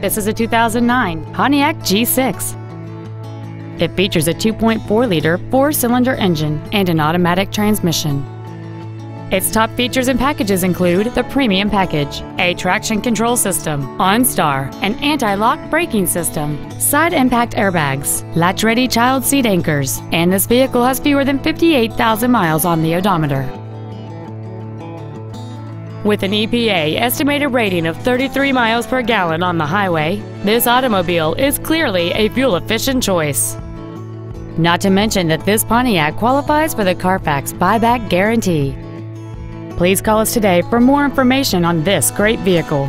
This is a 2009 Pontiac G6. It features a 2.4-liter four-cylinder engine and an automatic transmission. Its top features and packages include the Premium Package, a traction control system, OnStar, an anti-lock braking system, side impact airbags, latch-ready child seat anchors, and this vehicle has fewer than 58,000 miles on the odometer. With an EPA estimated rating of 33 miles per gallon on the highway, this automobile is clearly a fuel-efficient choice. Not to mention that this Pontiac qualifies for the Carfax buyback guarantee. Please call us today for more information on this great vehicle.